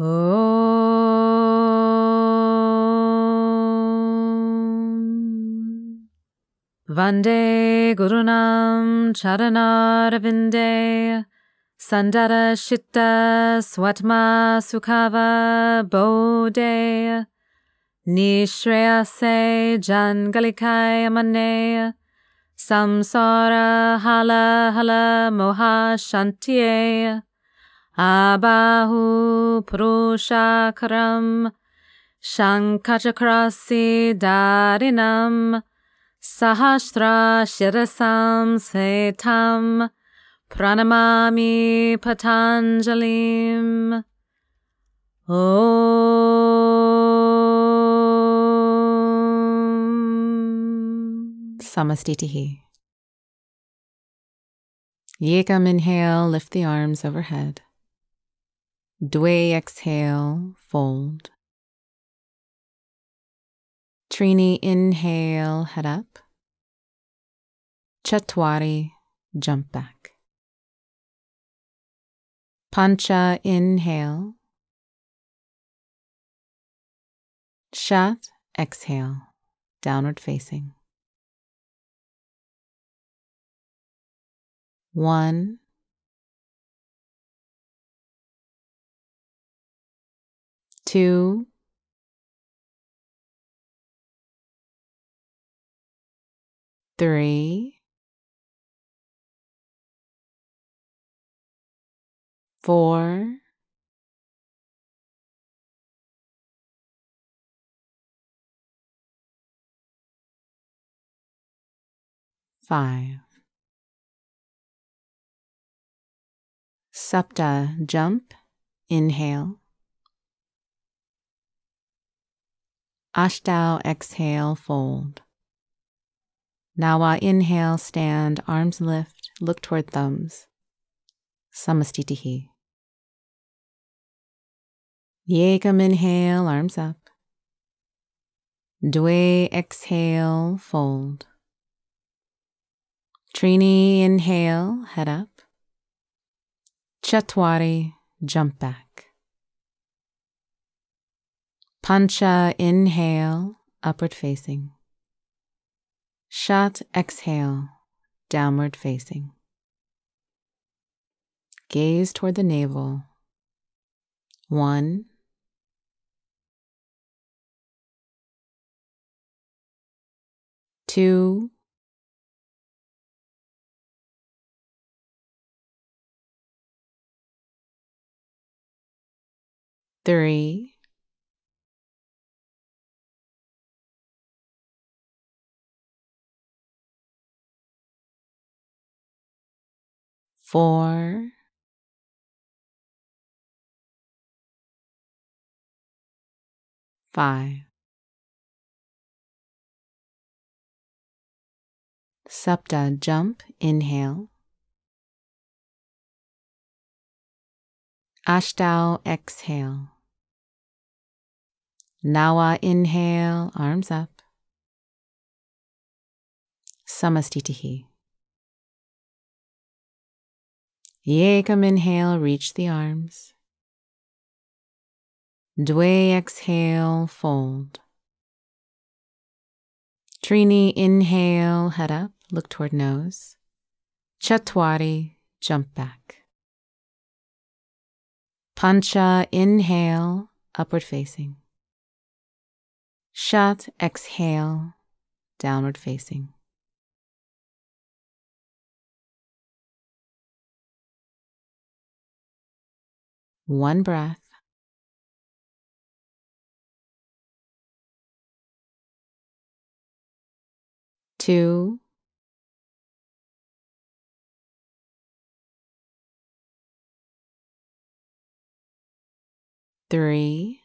Om Vande Gurunam Charanarvinde Sandarashitta Swatma Sukhava Bodhe Nishreyase Jangalikaya Mane Samsara Hala Hala Moha Shantiye Abahu Purushakaram Shankachakrasi Darinam Sahasra Shirasam Setam Pranamami Patanjalim Om Samastitihi. Yekam inhale, lift the arms overhead. Dwe exhale, fold. Trini inhale, head up. Chatwari, jump back. Pancha inhale. Shat exhale, downward facing. 1 2 3 4 5 Supta, jump, inhale. Ashtau, exhale, fold. Nawa, inhale, stand, arms lift, look toward thumbs. Samastitihi. Yekam, inhale, arms up. Dwe, exhale, fold. Trini, inhale, head up. Chatwari, jump back. Pancha, inhale, upward facing. Shat, exhale, downward facing. Gaze toward the navel. 1 2 3 4 5 Supta, jump, inhale. Ashtau, exhale. Nawa, inhale, arms up. Samastitihi. Yekam, inhale, reach the arms. Dwe, exhale, fold. Trini, inhale, head up, look toward nose. Chatwari, jump back. Pancha, inhale, upward facing. Shat, exhale, downward facing. One breath. Two. 3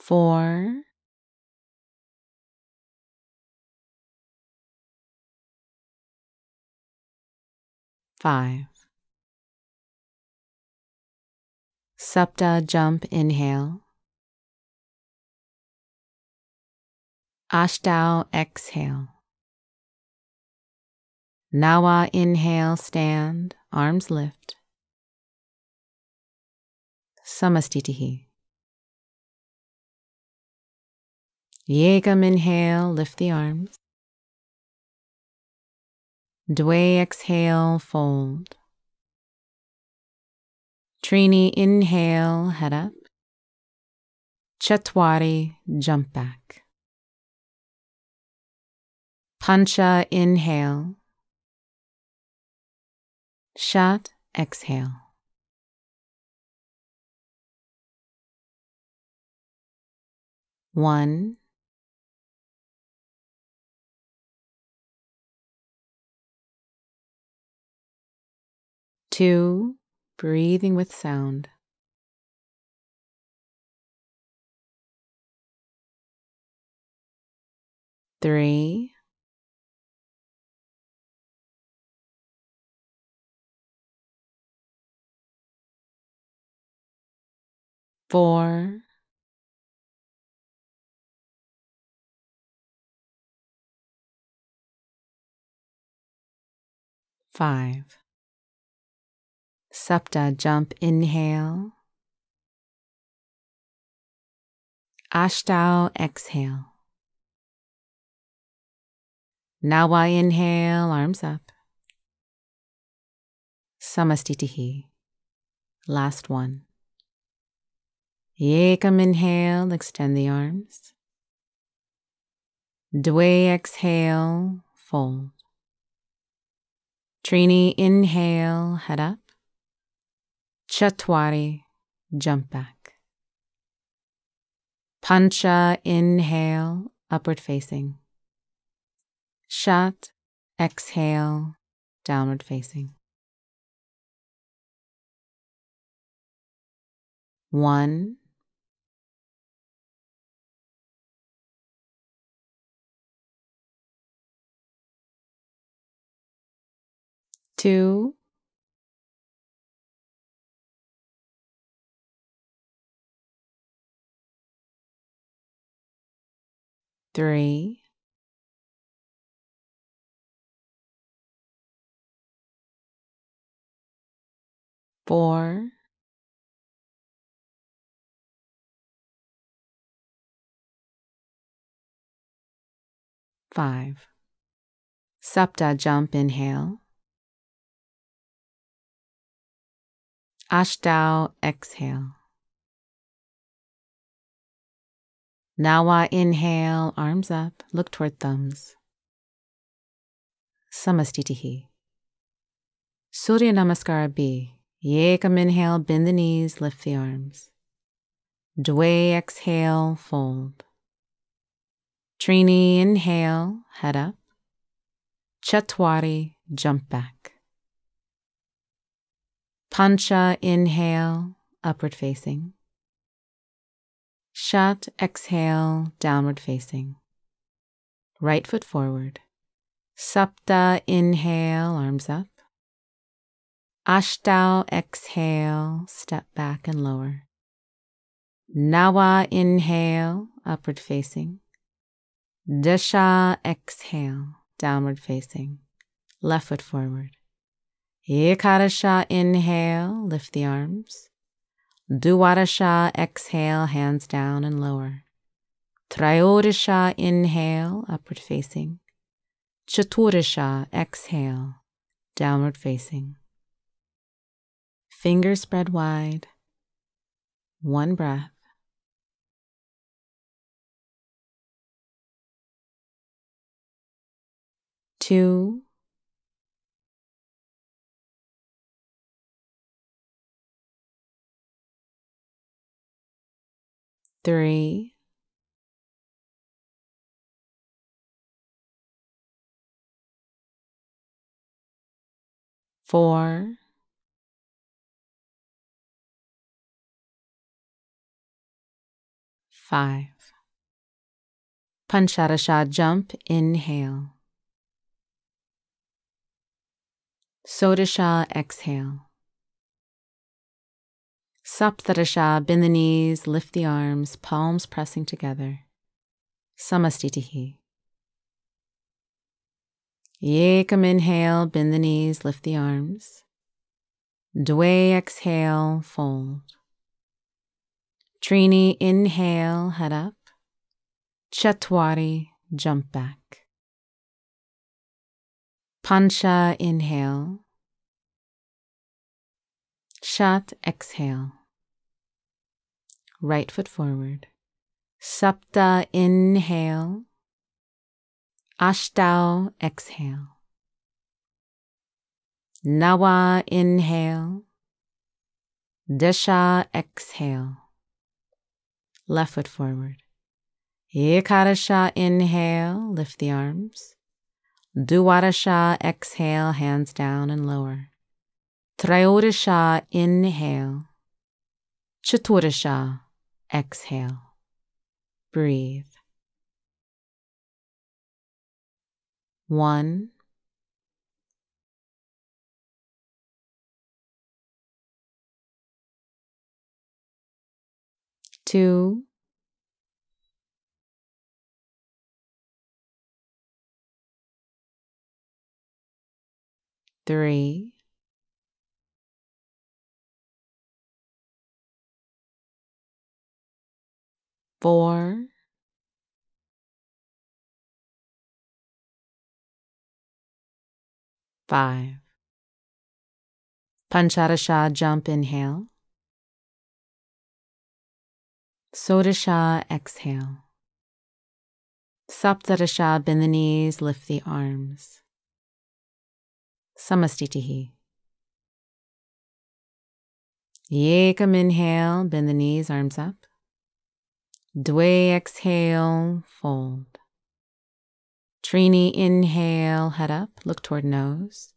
4 5 Supta, jump, inhale. Ashtau, exhale. Nawa inhale, stand, arms lift. Samastitihi. Yekam inhale, lift the arms. Dwe exhale, fold. Trini inhale, head up. Chatwari, jump back. Pancha inhale. Shat exhale. One. Two, breathing with sound. Three. Four. Five. Sapta, jump, inhale. Ashtau, exhale. Nawa, inhale, arms up. Samastitihi, last one. Yekam, inhale, extend the arms. Dwe, exhale, fold. Trini, inhale, head up. Chatwari, jump back. Pancha, inhale, upward facing. Shat, exhale, downward facing. One. Two. Three. Four. Five. Sapta, jump, inhale. Ashtau, exhale. Nawa, inhale, arms up, look toward thumbs. Samastitihi. Surya Namaskara B. Yekam, inhale, bend the knees, lift the arms. Dwe, exhale, fold. Trini, inhale, head up. Chatwari, jump back. Pancha, inhale, upward facing. Shat, exhale, downward facing. Right foot forward. Sapta, inhale, arms up. Ashtau, exhale, step back and lower. Nawa, inhale, upward facing. Dasha, exhale, downward facing. Left foot forward. Ekapadasha, inhale, lift the arms. Dwadasha, exhale, hands down and lower. त्रयोदशा, inhale, upward facing. Chaturasha, exhale, downward facing. Fingers spread wide. One breath. Two. Three. Four. Five. Pancharasha, jump, inhale. Sodasha, exhale. Saptarasha, bend the knees, lift the arms, palms pressing together. Samastitihi. Ekam inhale, bend the knees, lift the arms. Dve exhale, fold. Trini inhale, head up. Chatwari, jump back. Pancha inhale. Shat exhale. Right foot forward. Sapta inhale. Ashtau exhale. Nawa inhale. Dasha exhale. Left foot forward. Ekadasha inhale, lift the arms. Dwadasha exhale, hands down and lower. Trayodasha inhale. Chaturdasha exhale. Breathe. 1. Two. Three. Four. Five. Pancharasha, jump, inhale. Sodasha, exhale. Saptarasha, bend the knees, lift the arms. Samastitihi. Yekam inhale, bend the knees, arms up. Dve exhale, fold. Trini inhale, head up, look toward nose.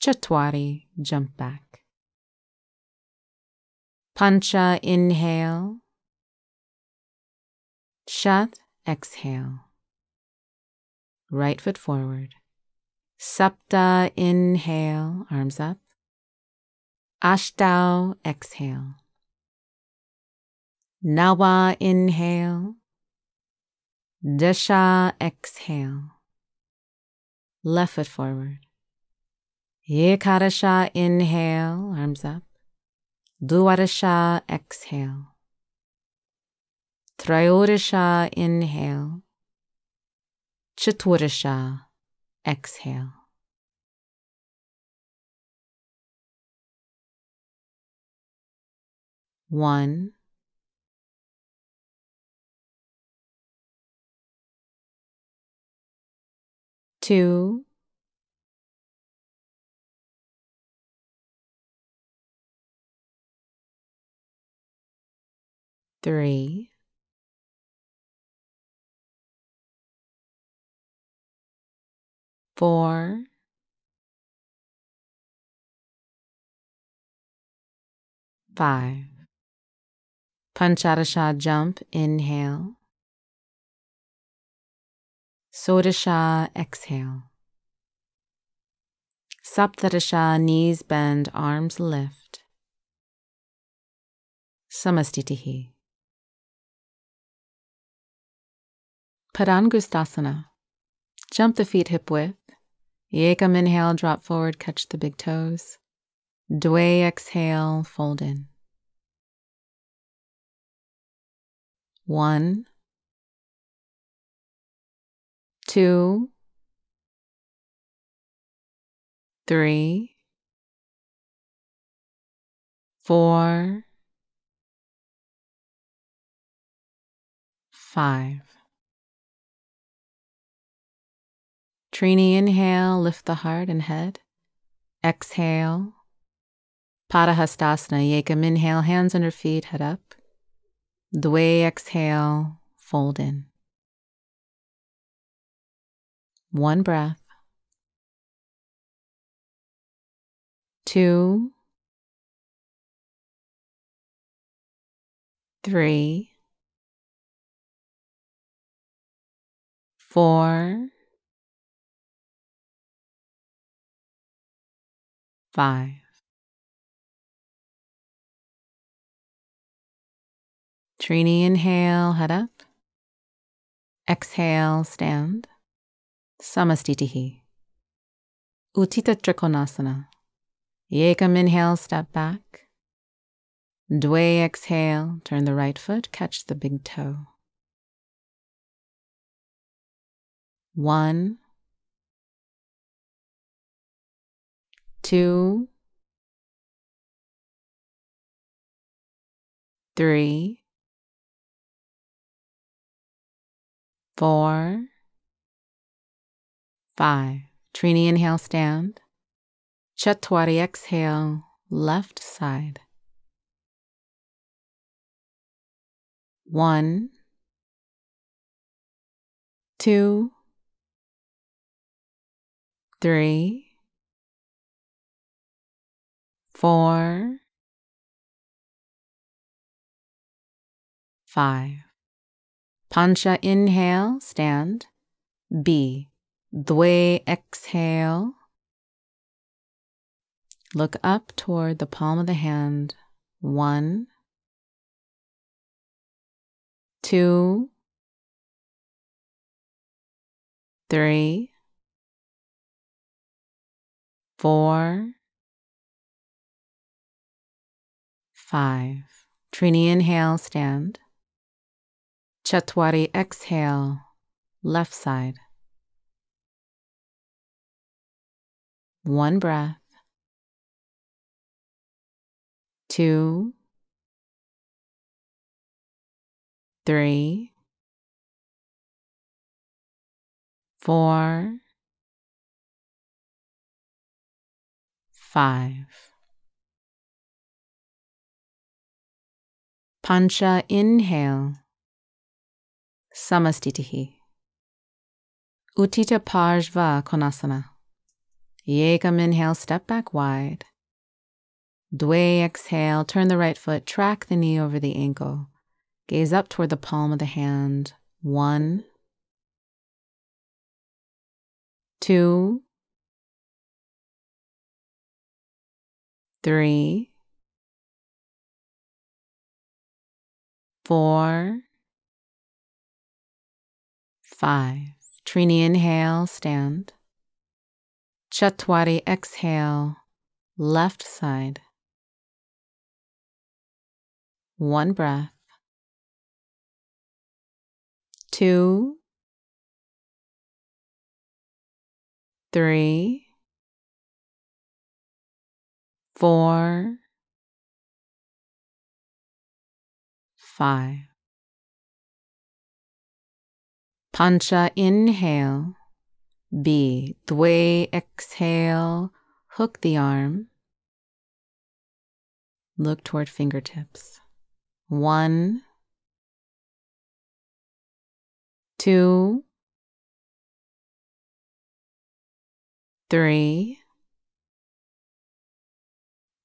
Chatwari, jump back. Pancha inhale. Shat exhale. Right foot forward. Sapta inhale, arms up. Ashtau exhale. Nawa inhale. Dasha exhale. Left foot forward. Ekadasha inhale, arms up. Dwadasha exhale. Trayodasha inhale. Chaturdasha exhale. One. Two. Three. Four. Five. Pancharasha, jump, inhale. Sodasha, exhale. Saptarasha, knees bend, arms lift. Samastitihi. Padangustasana. Jump the feet hip width. Ekam inhale, drop forward, catch the big toes. Dve exhale, fold in. 1. 2. 3. 4. 5. Trini inhale, lift the heart and head. Exhale. Padahastasana. Ekam inhale, hands under feet, head up. Dve exhale, fold in. One breath. Two. Three. Four. Five. Trini inhale, head up. Exhale, stand. Samastitihi. Utthita Trikonasana. Yekam inhale, step back. Dwe exhale, turn the right foot, catch the big toe. 1, 2, 3, 4, 5. Trini inhale, stand. Chatwari exhale, left side. 1, 2, 3, 4, 5. Pancha inhale, stand. B. Dwe exhale. Look up toward the palm of the hand. 1, 2, 3, 4, 5. Trini inhale, stand. Chatwari exhale, left side. One breath. 2, 3, 4, 5. Pancha inhale. Samastitihi. Utthita Parjva Konasana. Yekam inhale, step back wide. Dwe exhale, turn the right foot, track the knee over the ankle. Gaze up toward the palm of the hand. 1, 2, 3, 4, 5. Trini inhale, stand. Chatwari exhale, left side. One breath. 2, 3, 4, 5. Pancha inhale. B. Dwe exhale, hook the arm. Look toward fingertips. 1, 2, 3,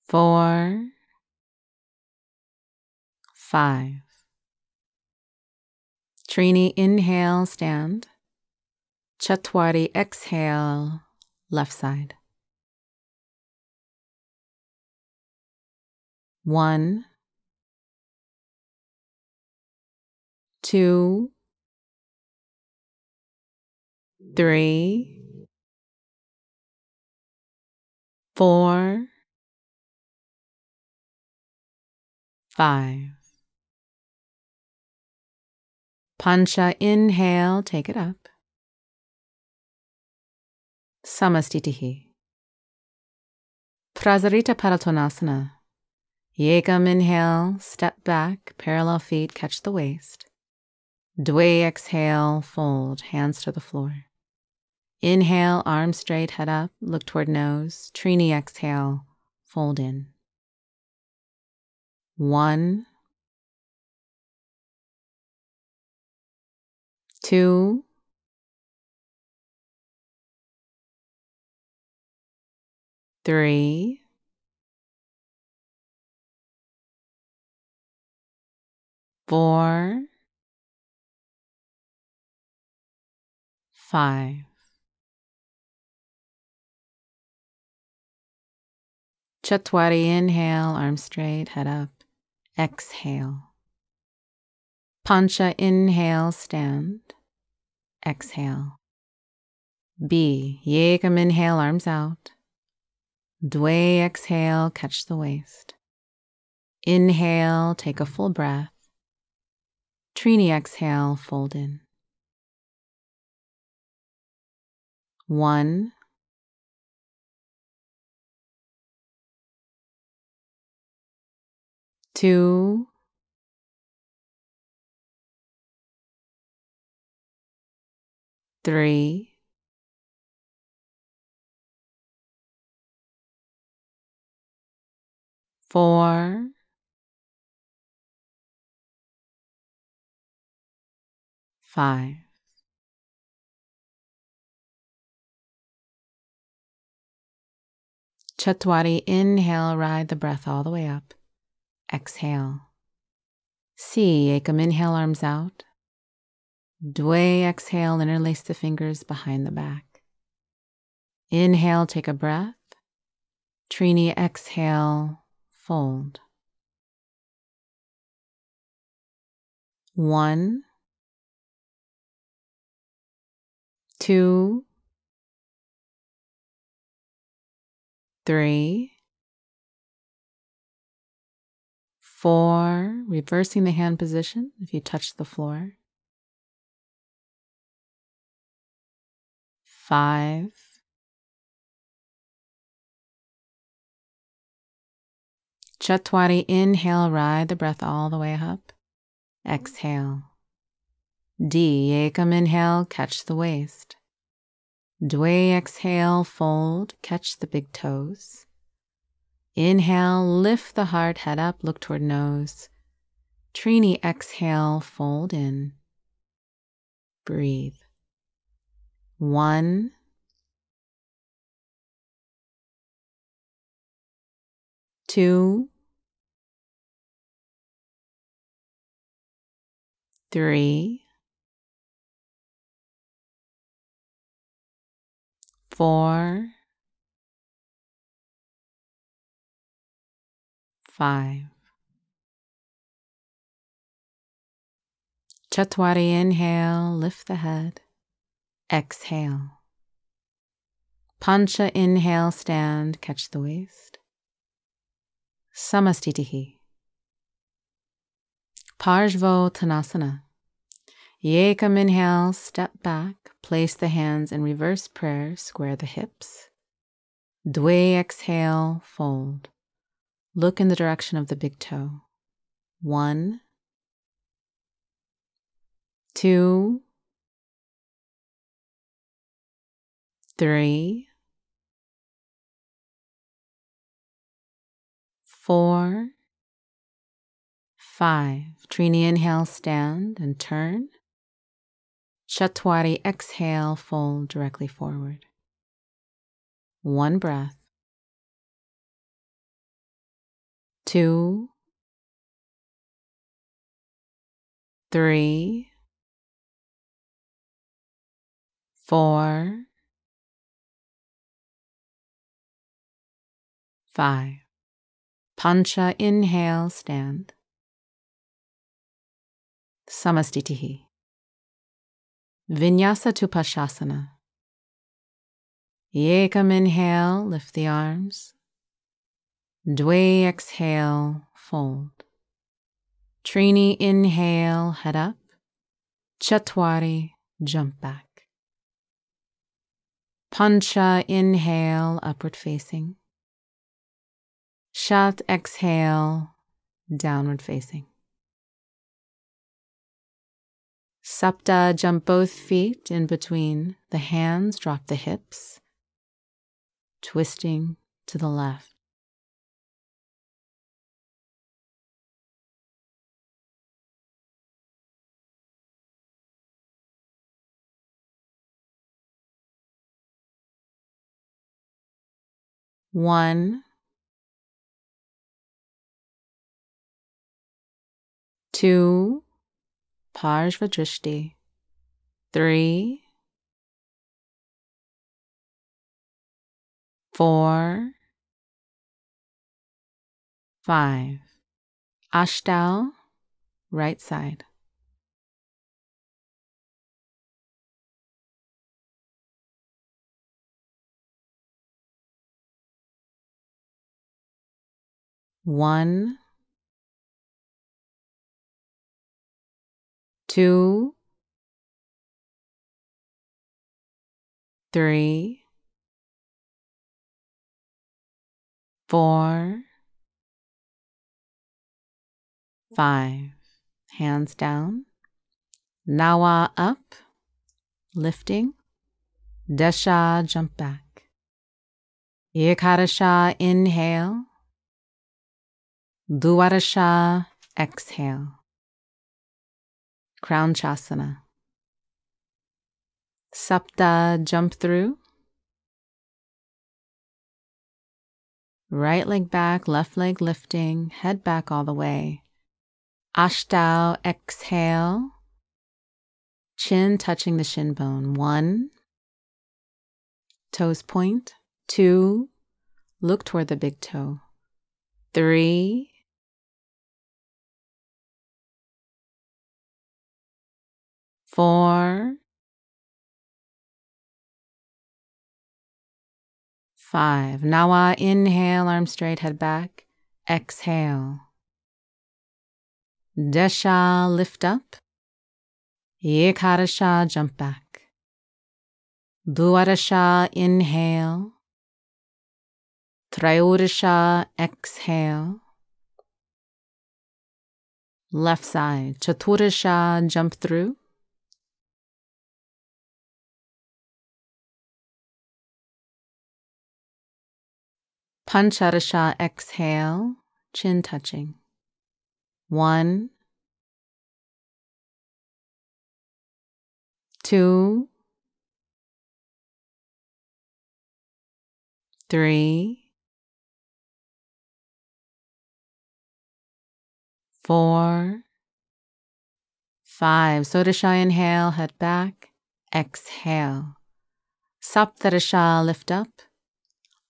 4, 5. Trini inhale, stand. Chatwari exhale, left side. 1, 2, 3, 4, 5. Pancha inhale, take it up. Samastitihi. Prasarita Padottanasana. Yekam inhale, step back, parallel feet, catch the waist. Dwe exhale, fold, hands to the floor. Inhale, arms straight, head up, look toward nose. Trini exhale, fold in. 1, 2, 3, 4, 5. Chatwari inhale, arms straight, head up. Exhale. Pancha inhale, stand. Exhale. B. Yekam, inhale, arms out. Dwe, exhale, catch the waist. Inhale, take a full breath. Trini, exhale, fold in. 1. Two. Three. Four. 5. Chatwari, inhale, ride the breath all the way up. Exhale. C. Ekam, inhale, arms out. Dwe, exhale, interlace the fingers behind the back. Inhale, take a breath. Trini, exhale, fold. 1. 2. 3. 4, reversing the hand position if you touch the floor. 5. 4. Inhale, ride the breath all the way up. Exhale. D. Ekam, inhale, catch the waist. Dwe, exhale, fold, catch the big toes. Inhale, lift the heart, head up, look toward nose. Trini, exhale, fold in. Breathe. 1. 2. 3. 4. 5. Chatwari, inhale, lift the head. Exhale. Pancha, inhale, stand, catch the waist. Samastitihi. Parsvottanasana. Yekam, inhale, step back, place the hands in reverse prayer, square the hips. Dwe, exhale, fold. Look in the direction of the big toe. 1. 2. 3. 4. 5. Trini, inhale, stand and turn. Chatwari, exhale, fold directly forward. One breath. 2. 3. 4. 5. Pancha, inhale, stand. Samastitihi. Vinyasa to Paschimottanasana. Yekam, inhale, lift the arms. Dwe, exhale, fold. Trini, inhale, head up. Chatwari, jump back. Pancha, inhale, upward facing. Shat, exhale, downward facing. Sapta, jump both feet in between the hands, drop the hips, twisting to the left. One, 2, Parjva Drishti, 3, 4, 5, Ashtau, right side. 1, 2, 3, 4, 5. Hands down. Nawa up, lifting. Dasha, jump back. Ekadasha, inhale. Dwarasha, exhale. Crown Chasana. Sapta, jump through. Right leg back, left leg lifting, head back all the way. Ashtau, exhale. Chin touching the shin bone. 1. Toes point. 2. Look toward the big toe. 3. 4, 5. Nawa, inhale, arms straight, head back. Exhale. Dasha, lift up. Ekadasha, jump back. Dwarasha, inhale. Trayodasha, exhale. Left side. Chaturasha, jump through. Pancharasha, exhale, chin touching. 1, 2, 3, 4, 5. Sodasha, inhale, head back, exhale. Saptarasha, lift up.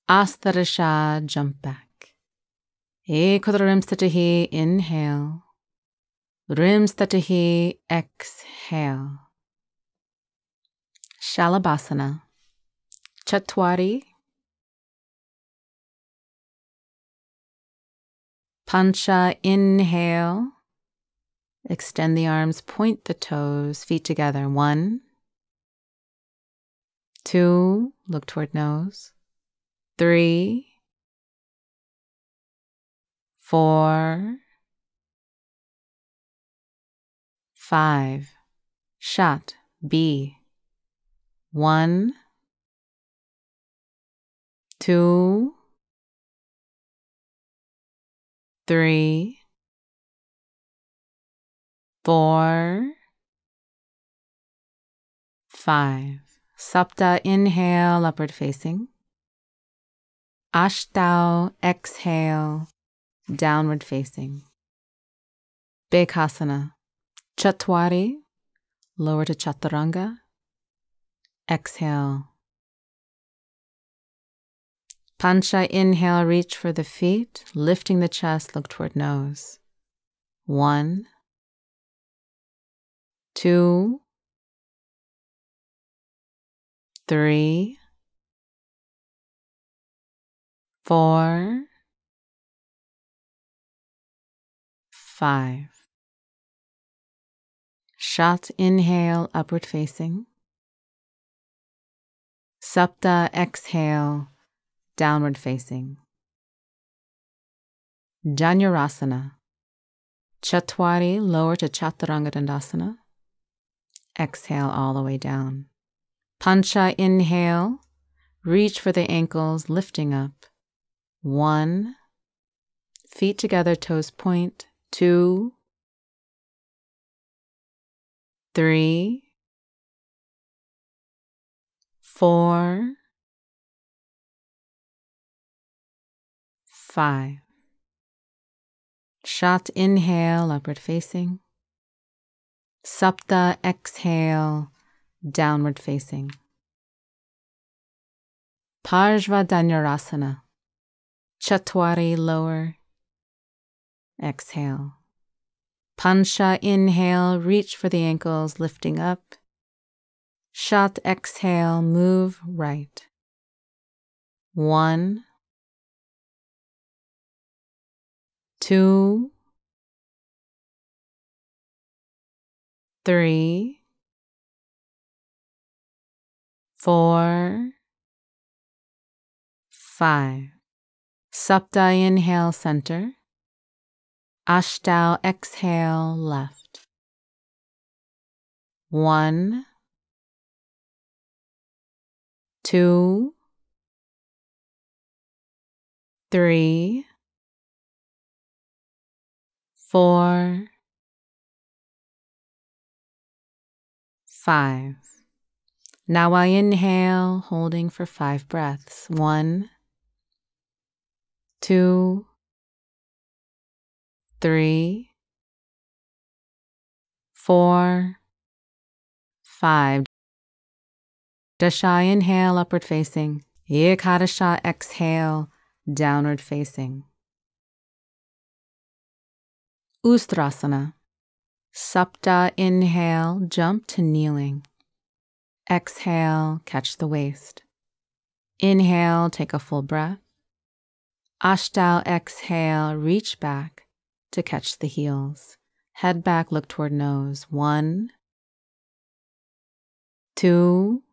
Astarasha, jump back. Ekarimstatahi, inhale. Rimstatahi, exhale. Shalabhasana. Chatwari. Pancha, inhale. Extend the arms, point the toes, feet together. 1, 2, look toward nose. 3, 4, 5. Shat, B. 1, 2, 3, 4, 5. Sapta, inhale, upward facing. Ashtau, exhale, downward facing. Bekhasana. Chatwari, lower to Chaturanga. Exhale. Pancha, inhale, reach for the feet, lifting the chest, look toward nose. 1, 2, 3. 4, 5. Shat, inhale, upward facing. Sapta, exhale, downward facing. Janu Rasana. Chatwari, lower to Chaturanga Dandasana. Exhale all the way down. Pancha, inhale, reach for the ankles, lifting up. 1, feet together, toes point. 2, 3, 4, 5. Shat, inhale, upward facing. Sapta, exhale, downward facing. Parjva Dhanurasana. Chatwari, lower. Exhale. Pancha, inhale, reach for the ankles, lifting up. Shat, exhale, move right. 1, 2, 3, 4, 5. Sapta inhale center. Ashtau exhale left. 1, 2, 3, 4, 5. Now I inhale, holding for 5 breaths. 1, 2, 3, 4, 5. Dasha inhale, upward facing. Ekadasha exhale, downward facing. Ustrasana. Sapta inhale, jump to kneeling. Exhale, catch the waist. Inhale, take a full breath. Ashtau exhale, reach back to catch the heels. Head back, look toward nose. 1, 2,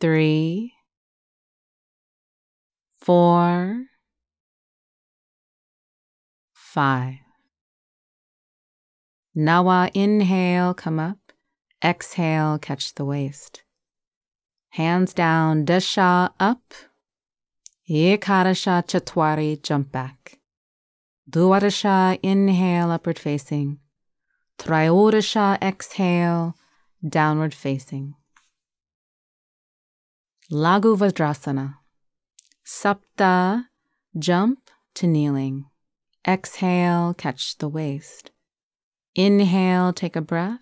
3, 4, 5. Nawa inhale, come up. Exhale, catch the waist. Hands down, dasha up. Ekadasha chatwari, jump back. Dwadasha inhale, upward facing. Triodasha exhale, downward facing. Laguvadrasana. Sapta, jump to kneeling. Exhale, catch the waist. Inhale, take a breath.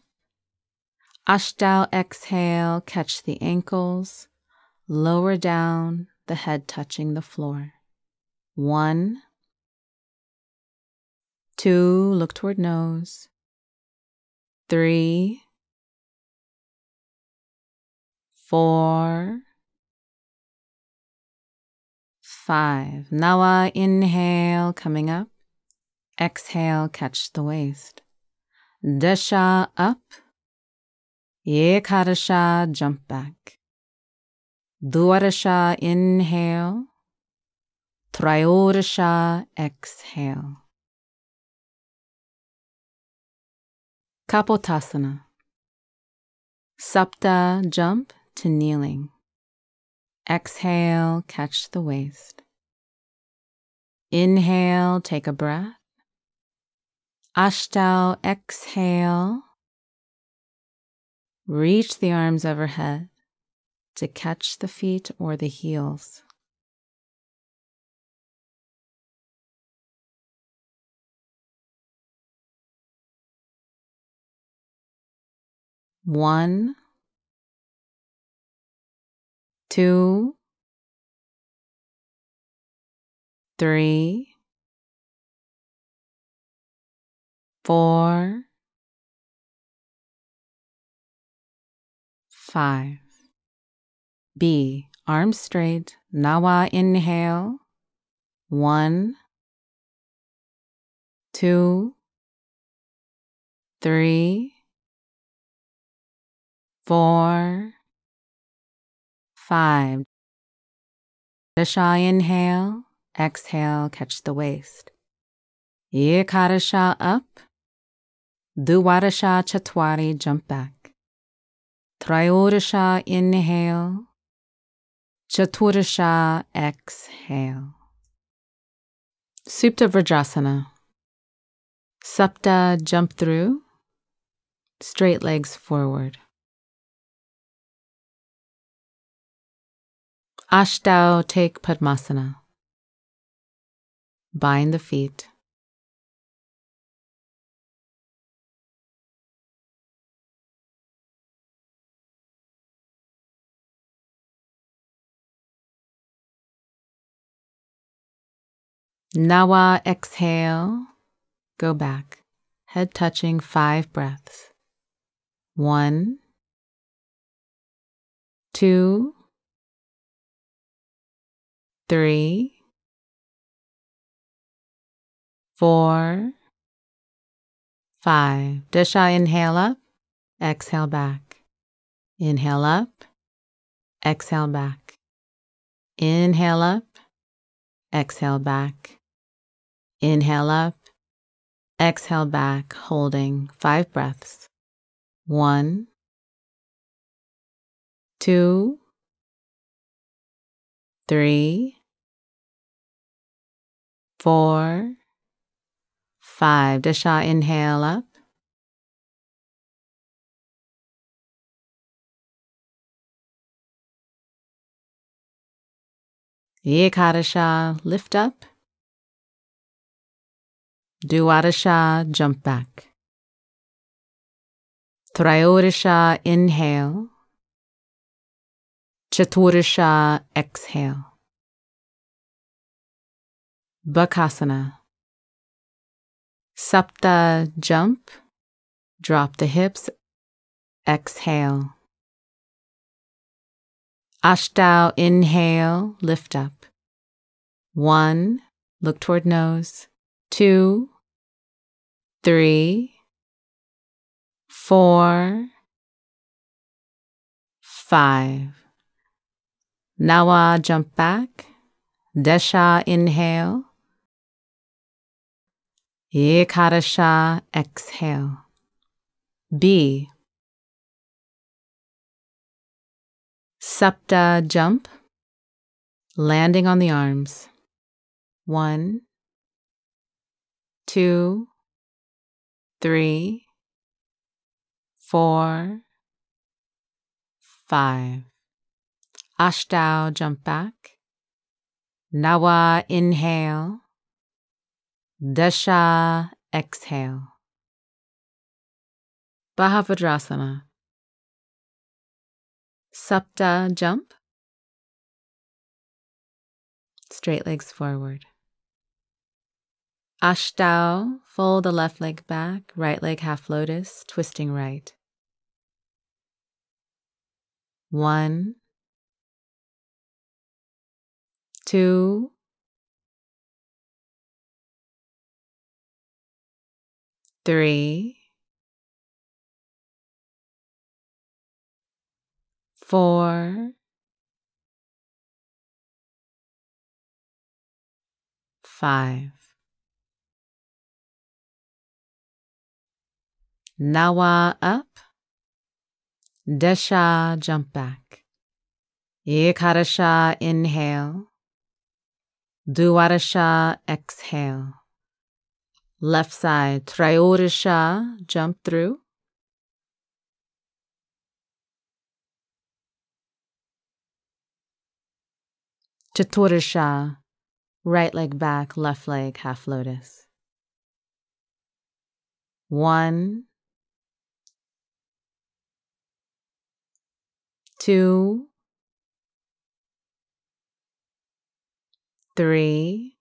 Ashtau exhale, catch the ankles, lower down, the head touching the floor. 1, 2, look toward nose. 3, 4, 5. Nawa inhale, coming up. Exhale, catch the waist. Dasha up. Ekadasha, jump back. Dwadasha, inhale. Triodasha, exhale. Kapotasana. Sapta, jump to kneeling. Exhale, catch the waist. Inhale, take a breath. Ashtau, exhale. Reach the arms overhead to catch the feet or the heels. One, two, three, 4, 5. B, arms straight. Nawa inhale. 1, 2, 3, 4, 5. Dasha inhale. Exhale, catch the waist. Ekadasha up. Dwadasha chatwari, jump back. Triodasha inhale, Chaturasha exhale. Supta Virasana. Sapta, jump through, straight legs forward. Ashtau, take Padmasana. Bind the feet. Nawa exhale, go back, head touching, 5 breaths. 1, 2, 3, 4, 5. Dasha, inhale up, exhale back. Inhale up, exhale back. Inhale up, exhale back. Inhale up, exhale back, holding 5 breaths. 1, 2, 3, 4, 5. Dasha, inhale up. Ekadasha, lift up. Duadasha, jump back. Trayodasha, inhale. Chaturasha, exhale. Bakasana. Sapta, jump. Drop the hips. Exhale. Ashta, inhale, lift up. 1, look toward nose. 2, 3, 4, 5. Nawa, jump back. Dasha, inhale. Ekadasha, exhale. B. Sapta, jump. Landing on the arms. 1, 2, 3, 4, 5. Ashtau, jump back. Nawa, inhale. Dasha, exhale. Bahavadrasana. Sapta, jump. Straight legs forward. Ashtau, fold the left leg back, right leg half lotus, twisting right. 1, 2, 3, 4, 5. Nawa, up. Dasha, jump back. Ekadasha, inhale. Duadasha, exhale. Left side, Trayodasha, jump through. Chaturasha, right leg back, left leg half lotus. 1, 2, 3,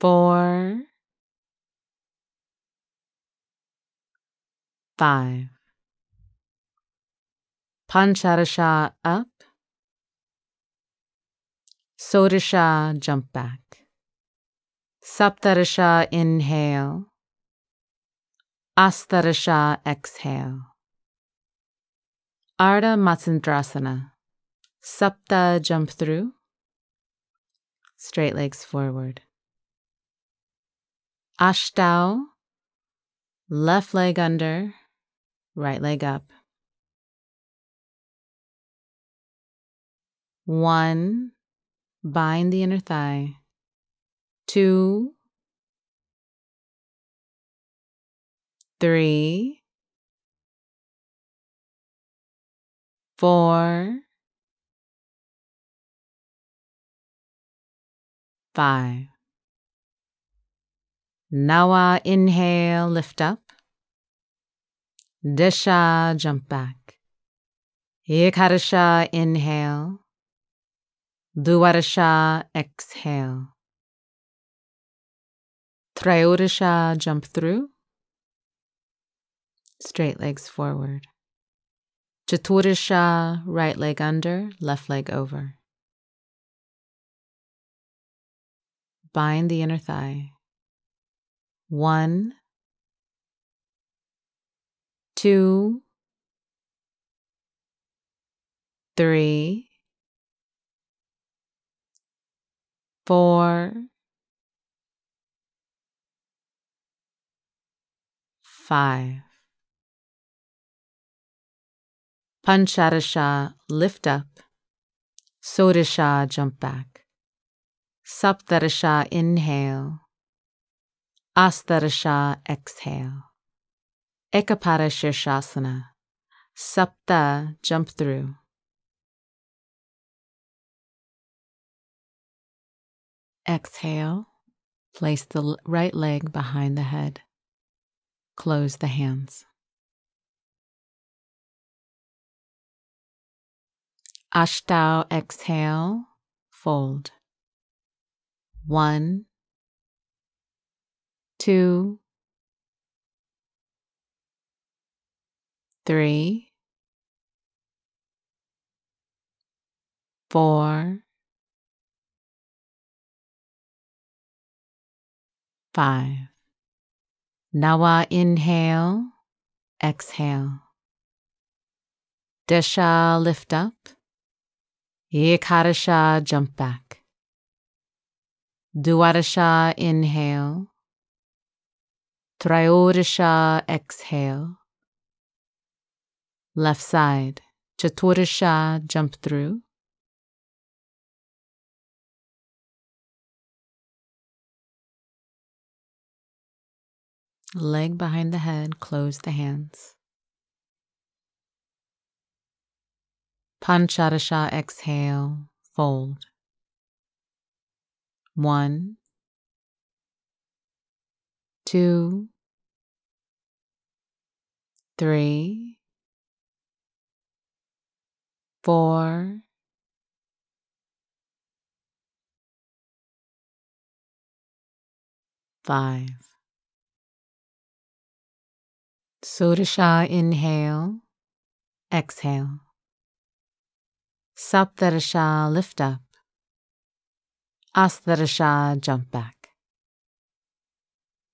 4, 5. Pancharasha, up. Sodasha, jump back. Saptarasha, inhale. Astarasha, exhale. Ardha Matsyendrasana. Sapta, jump through. Straight legs forward. Ashtau, left leg under, right leg up. 1, bind the inner thigh. 2, 3, 4, 5. Nawa, inhale, lift up. Dasha, jump back. Ekadasha, inhale. Duadasha, exhale. Trayodasha, jump through. Straight legs forward. Chaturasha, right leg under, left leg over. Bind the inner thigh. 1, 2, 3, 4, 5. Panchadasha, lift up. Sodasha, jump back. Saptadasha, inhale. Astadasha, exhale. Ekapadashirshasana. Sapta, jump through. Exhale. Place the right leg behind the head. Close the hands. Ashtau, exhale, fold. 1, 2, 3, 4, 5. Nawa, inhale, exhale. Dasha, lift up. Ekadasha, jump back. Dwadasha, inhale. Trayodasha, exhale. Left side. Chaturdasha, jump through. Leg behind the head, close the hands. Panchadasha, exhale, fold. 1, 2, 3, 4, 5. Sodasha, inhale, exhale. Saptarasha, lift up. Astarasha, jump back.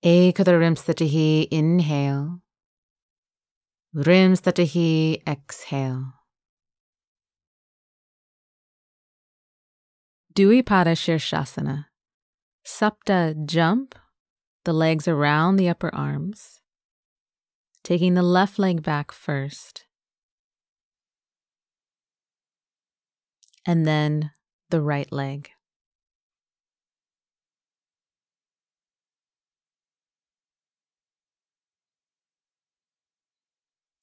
Ekadarimstatihi, inhale. Rimstatihi, exhale. Duvi Padashir Shasana. Sapta, jump, the legs around the upper arms. Taking the left leg back first. And then the right leg.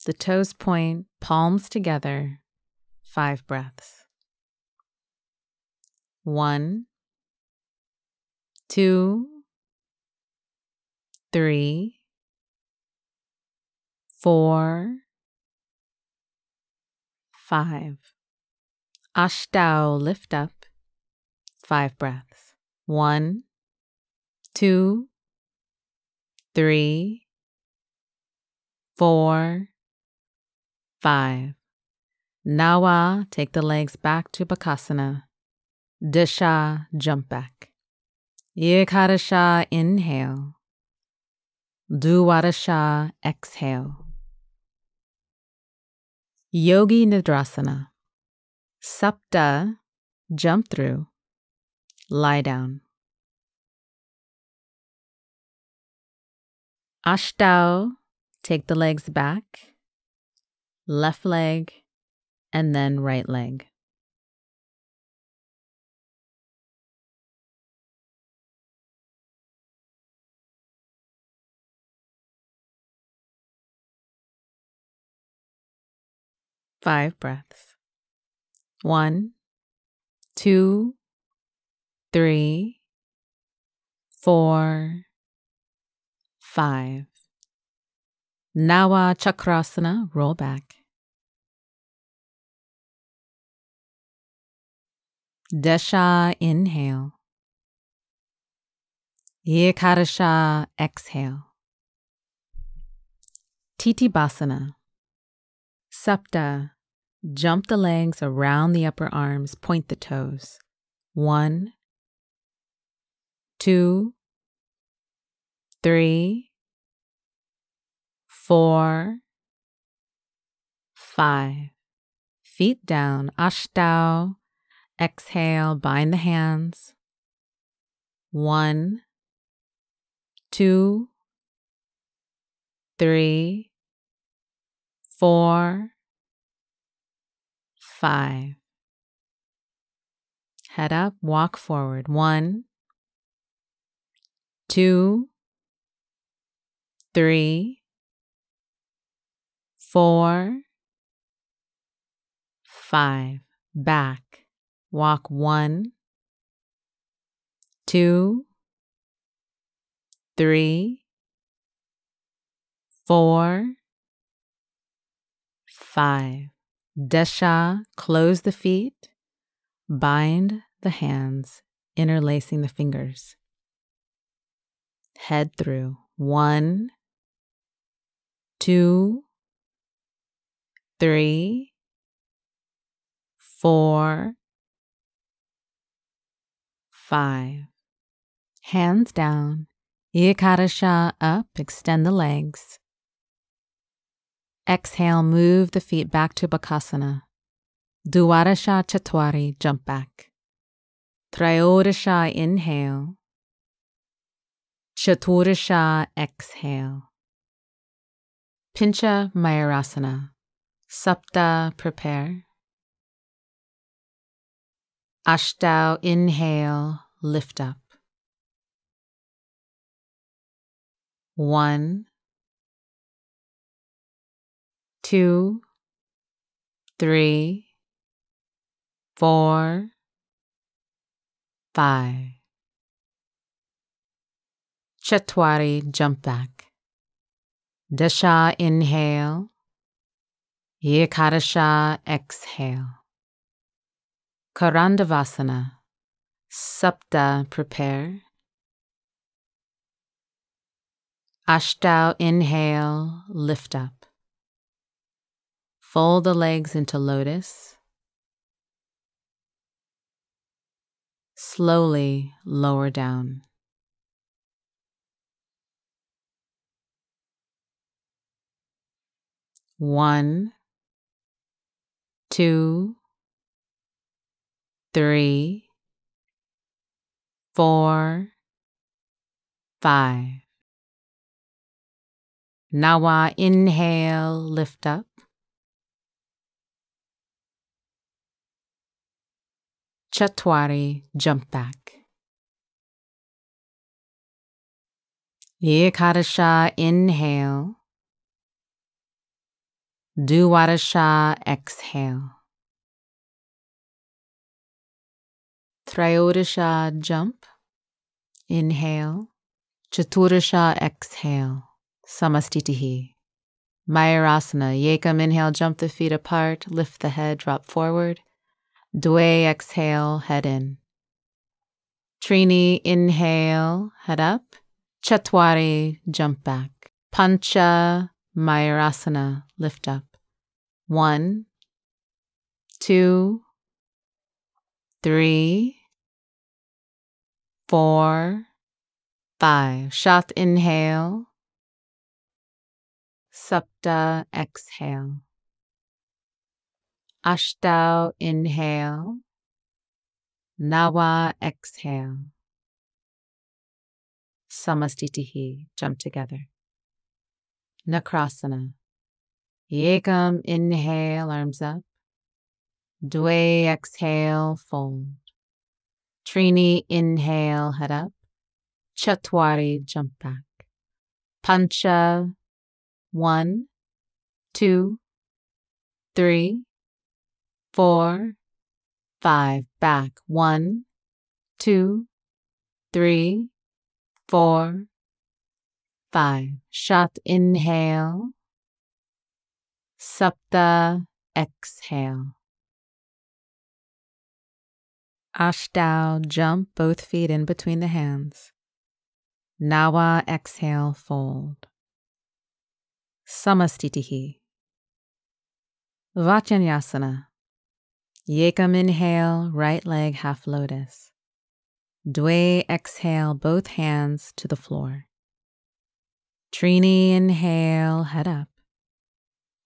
The toes point, palms together, 5 breaths. 1, 2, 3, 4, 5. Ashtau, lift up, 5 breaths. 1, 2, 3, 4, 5. Nawa, take the legs back to Bakasana. Dasha, jump back. Yekadasha, inhale. Dwadasha, exhale. Yogi Nidrasana. Sapta, jump through, lie down. Ashtau, take the legs back, left leg, and then right leg. Five breaths. 1, 2, 3, 4, 5. Nawa, Chakrasana, roll back. Dasha, inhale. Ekadasha, exhale. Titi Basana. Sapta, jump the legs around the upper arms, point the toes. 1, 2, 3, 4, 5. Feet down, Ashtau. Exhale, bind the hands. 1, 2, 3, 4, 5. Head up, walk forward. 1, 2, 3, 4, 5. Back, walk 1, 2, 3, 4, 5. Dasha, close the feet, bind the hands, interlacing the fingers. Head through. 1, 2, 3, 4, 5. Hands down. Ekapadashirshasana up, extend the legs. Exhale, move the feet back to Bakasana. Dwadasha Chatwari, jump back. Trayodasha, inhale. Chaturasha, exhale. Pincha Mayurasana. Sapta, prepare. Ashtau, inhale, lift up. 1, 2, 3, 4, 5. Chatwari, jump back. Dasha, inhale. Yekadasha, exhale. Karandavasana. Sapta, prepare. Ashtau, inhale, lift up. Fold the legs into lotus. Slowly lower down. One, two, 3, 4, 5. Nawa, inhale, lift up. Chatwari, jump back. Yekadasha, inhale. Dwadasha, exhale. Trayodasha, jump. Inhale. Chaturasha, exhale. Samastitihi. Mayurasana. Yekam, inhale, jump the feet apart, lift the head, drop forward. Dwe, exhale, head in. Trini, inhale, head up. Chatwari, jump back. Pancha Mayurasana, lift up. 1, 2, 3, 4, 5. Shat, inhale. Sapta, exhale. Ashtau, inhale. Nawa, exhale. Samastitihi, jump together. Nakrasana. Yekam, inhale, arms up. Dwe, exhale, fold. Trini, inhale, head up. Chatwari, jump back. Pancha. 1, 2, 3, 4, 5. Back. 1, 2, 3, 4, 5. Shat, inhale. Sapta, exhale. Ashtau, jump, both feet in between the hands. Nawa, exhale, fold. Samastitihi. Vajrayasana. Yekam, inhale, right leg half lotus. Dwe, exhale both hands to the floor. Trini, inhale, head up.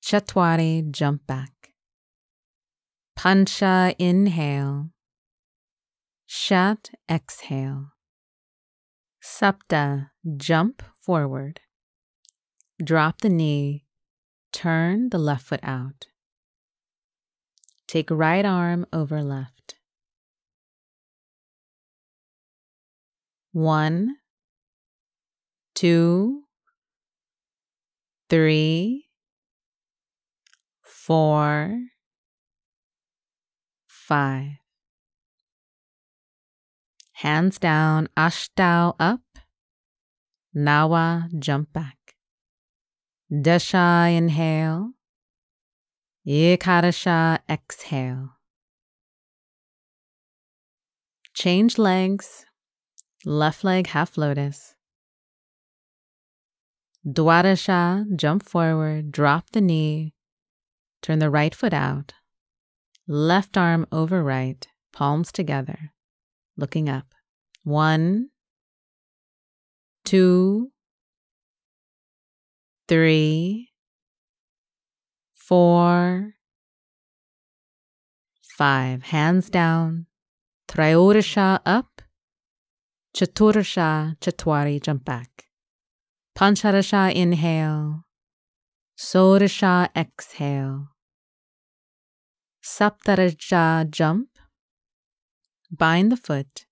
Chatwari, jump back. Pancha, inhale. Shat, exhale. Sapta, jump forward. Drop the knee. Turn the left foot out. Take right arm over left. 1, 2, 3, 4, 5. Hands down, Ashtau up. Nawa, jump back. Dasha, inhale. Ekadasha, exhale. Change legs. Left leg half lotus. Dwadasha, jump forward, drop the knee. Turn the right foot out. Left arm over right, palms together, looking up. 1, 2, 3, 4, 5. Hands down, ತ್ರಯೋದಶ up, Chaturasha, Chatwari, jump back. Pancharasha, inhale. Sodasha, exhale. Saptarasha, jump. Bind the foot.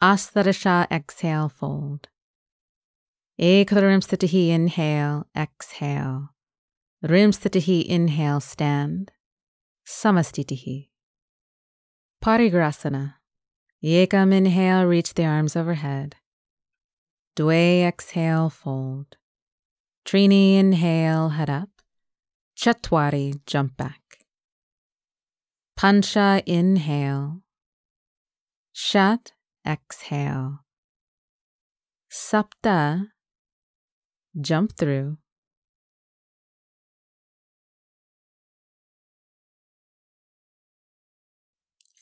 Astarasha, exhale, fold. Ekarimsitihi, inhale, exhale. Rimsitihi, inhale, stand. Samastitihi. Parigrasana. Ekam, inhale, reach the arms overhead. Dwe, exhale, fold. Trini, inhale, head up. Chatwari, jump back. Pancha, inhale. Shat, exhale. Sapta, jump through.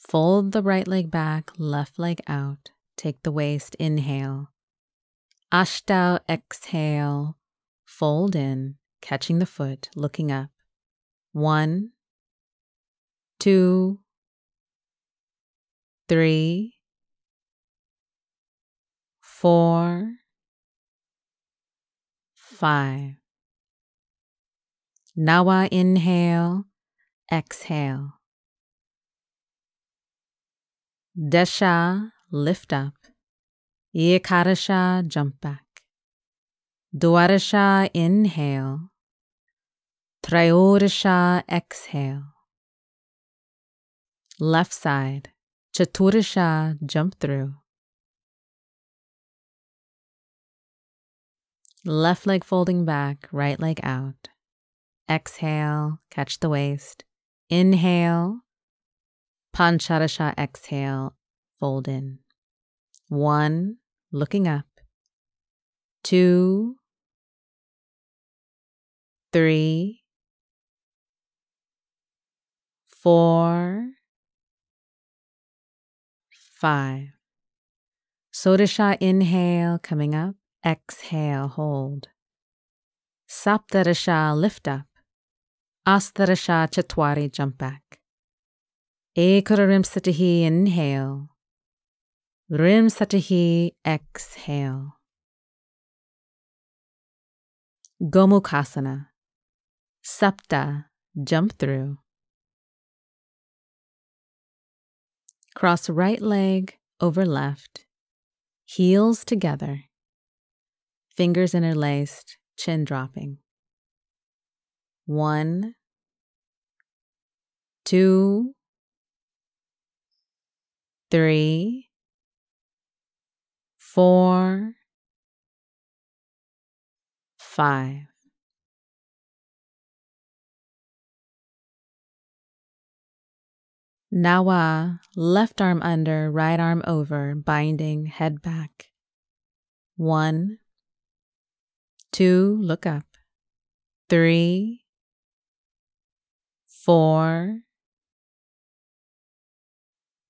Fold the right leg back, left leg out. Take the waist, inhale. Ashtau, exhale. Fold in, catching the foot, looking up. 1, 2, 3, 4, 5. Nawa, inhale, exhale. Dasha, lift up. Ekadasha, jump back. Dwadasha, inhale. Trayodasha, exhale. Left side, Chaturasha, jump through. Left leg folding back, right leg out. Exhale, catch the waist. Inhale, Pancharasha, exhale, fold in. 1, looking up. 2, 3, 4, 5. Sodasha, inhale, coming up. Exhale, hold. Saptarasha, lift up. Astarasha, Chatwari, jump back. Ekararimsatihi, inhale. Rimsatihi, exhale. Gomukhasana. Sapta, jump through. Cross right leg over left. Heels together. Fingers interlaced, chin dropping. 1, 2, 3, 4, 5. Nawa, left arm under, right arm over, binding, head back. 1, 2, look up. 3, 4,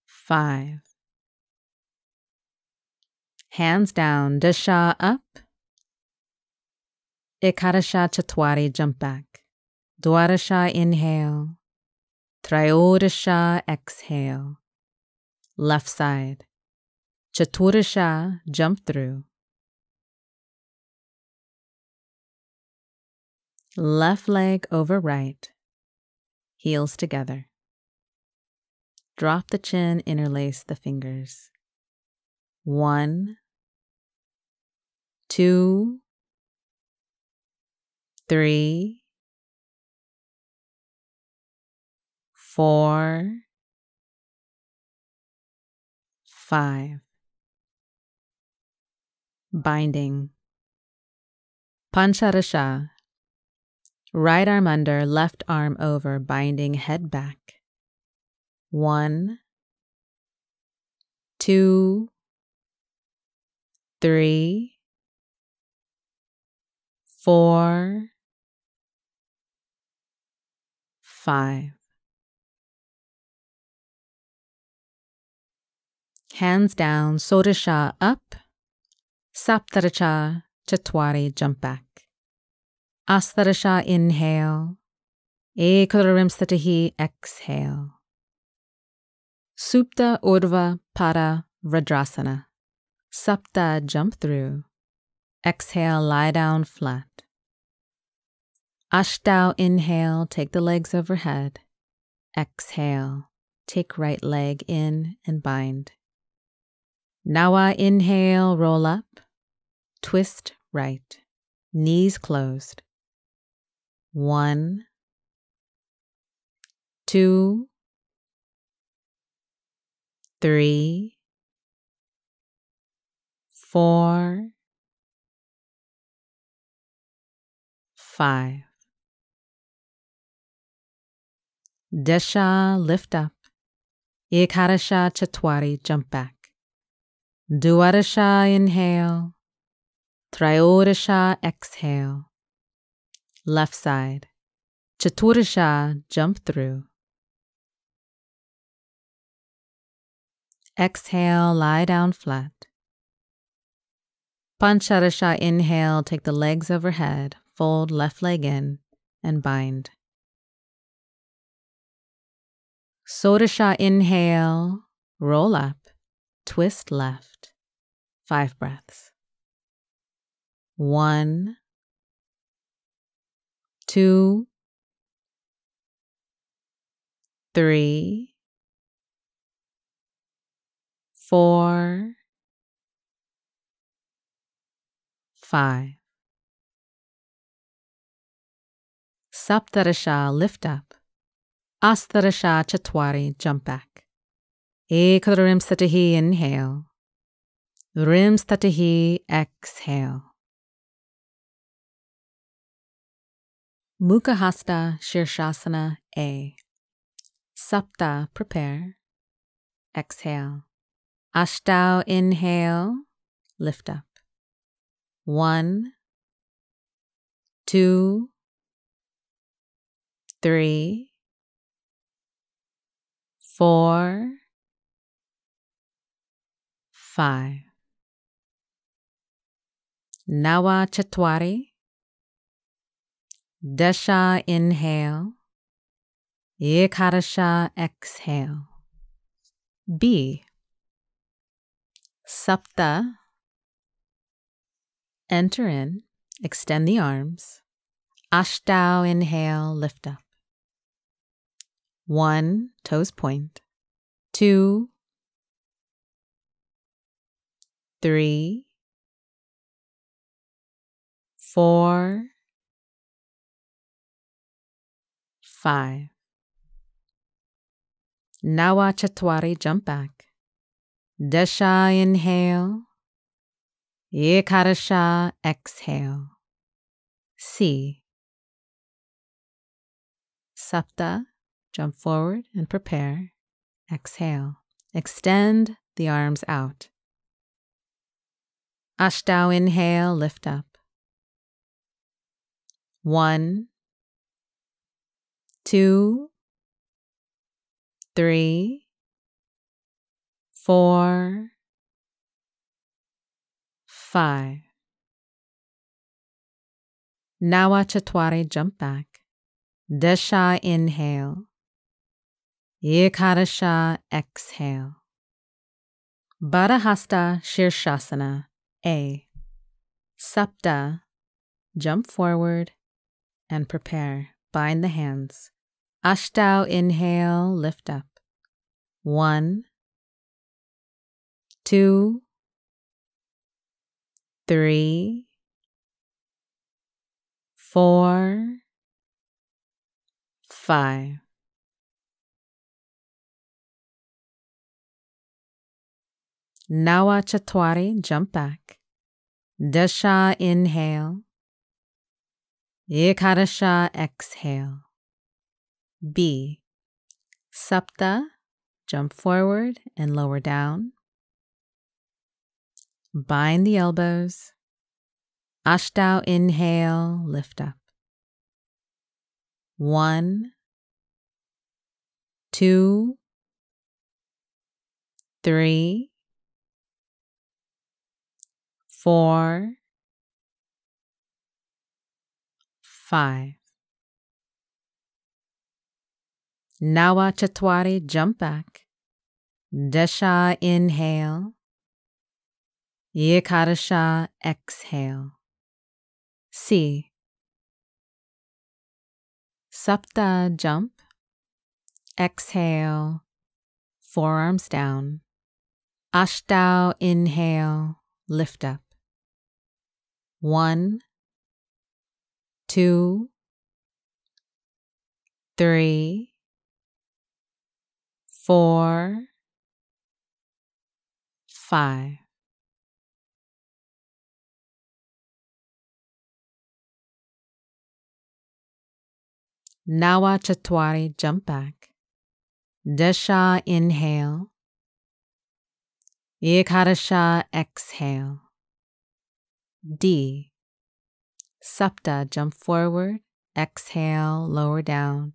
5. Hands down, dasha up. Ekadasha chatwari, jump back. Dwaradasha, inhale. Trayodasha, exhale. Left side. Chaturasha, jump through. Left leg over right. Heels together. Drop the chin, interlace the fingers. 1, 2, 3, 4, 5. Binding. Pancharasha. Right arm under, left arm over, binding head back. 1, 2, 3, 4, 5. Hands down, sodasha up, saptarasha, chatwari, jump back. Astarasha, inhale. Ekarimstatihi, exhale. Supta Urva Padavradrasana. Sapta, jump through. Exhale, lie down flat. Ashtau, inhale, take the legs overhead. Exhale, take right leg in and bind. Nawa, inhale, roll up. Twist right. Knees closed. 1, 2, 3, 4, 5. Dasha, lift up. Ekadasha, chatwari, jump back. Dwaradasha, inhale. Trayodasha, exhale. Left side. Chaturasha, jump through. Exhale, lie down flat. Pancharasha, inhale, take the legs overhead, fold left leg in, and bind. Sodasha, inhale, roll up, twist left. 5 breaths. 1, 2, 3, 4, 5. Saptarasha, lift up. Astarasha, chatwari, jump back. Ekarimstatihi, inhale. Rimstatihi, exhale. Mukha Shirshasana A. Sapta, prepare. Exhale. Ashtau, inhale. Lift up. 1, 2, 3, 4, 5. Nawa, chatwari. Dasha, inhale. Ekadasha, exhale. B. Sapta. Enter in. Extend the arms. Ashtau, inhale. Lift up. 1. Toes point. 2. 3. 4. 5. Nawa, chatwari, jump back. Dasha, inhale. Ekadasha, exhale. C. Sapta, jump forward and prepare. Exhale. Extend the arms out. Ashtau, inhale, lift up. 1, 2, 3, 4, 5. Nawa Chatwari, jump back. Dasha, inhale. Ekadasha, exhale. Padahasta Shirshasana, A. Sapta, jump forward and prepare. Bind the hands. Ashtau, inhale, lift up. 1, 2, 3, 4, 5. Nawa Chatwari, jump back. Dasha, inhale. Ekadasha, exhale. B. Sapta, jump forward and lower down. Bind the elbows. Ashtau, inhale, lift up. 1, 2, 3, 4, 5. Nawa Chatwari, jump back. Dasha, inhale. Ekadasha, exhale. C. Sapta, jump. Exhale. Forearms down. Ashtau, inhale, lift up. 1, 2, 3, 4, 5. Nawa Chatwari, jump back. Dasha, inhale. Ekadasha, exhale. D. Sapta, jump forward, exhale, lower down.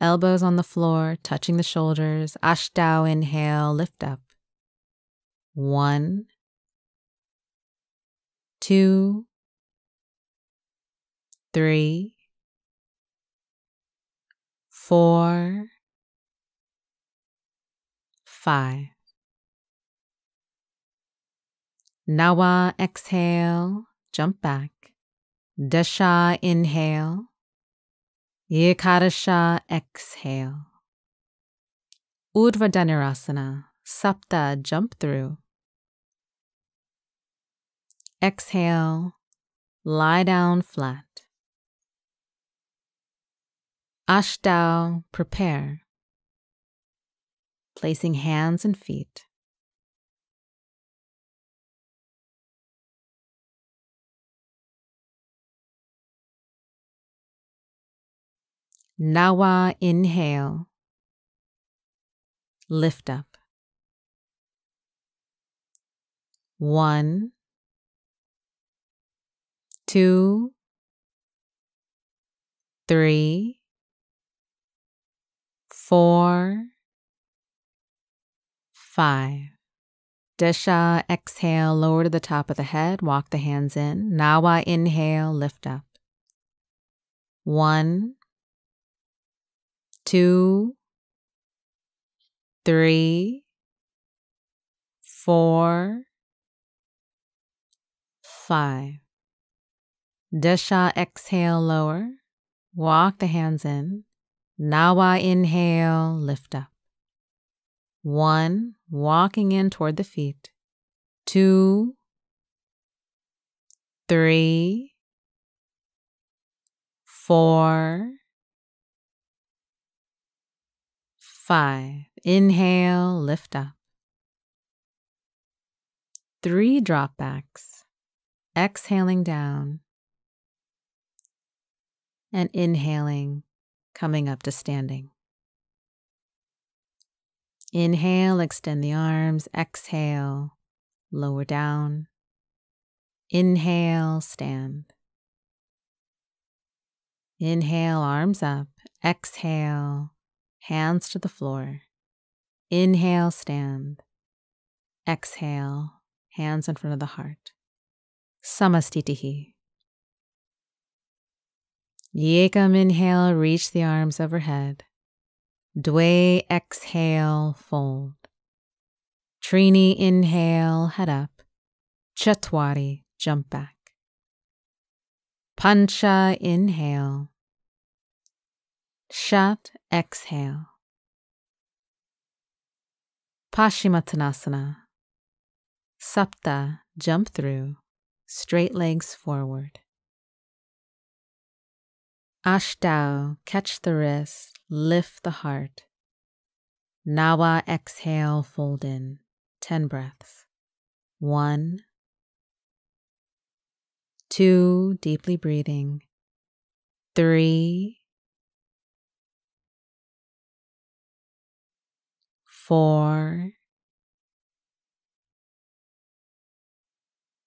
Elbows on the floor, touching the shoulders. Ashtau, inhale, lift up. 1, 2, 3, 4, 5. Nawa, exhale, jump back. Dasha, inhale. Ekadasha, exhale. Urdhva Dhanurasana, Sapta, jump through. Exhale, lie down flat. Ashtau, prepare. Placing hands and feet. Nawa, inhale. Lift up. 1, 2, 3, 4, 5. Dasha, exhale, lower to the top of the head, walk the hands in. Nawa, inhale, lift up. 1, 2, 3, 4, 5. Dasha, exhale, lower. Walk the hands in. Nawa, inhale, lift up. 1, walking in toward the feet. 2, 3, 4, 5. Inhale, lift up. 3 drop backs. Exhaling down. And inhaling, coming up to standing. Inhale, extend the arms. Exhale, lower down. Inhale, stand. Inhale, arms up. Exhale, hands to the floor. Inhale, stand. Exhale, hands in front of the heart. Samastitihi. Yekam inhale, reach the arms overhead. Dwe exhale, fold. Trini inhale, head up. Chatwari, jump back. Pancha inhale. Shat exhale. Paschimottanasana. Sapta, jump through. Straight legs forward. Ashtau, catch the wrist, lift the heart. Nawa, exhale, fold in. 10 breaths. 1, 2, deeply breathing. 4,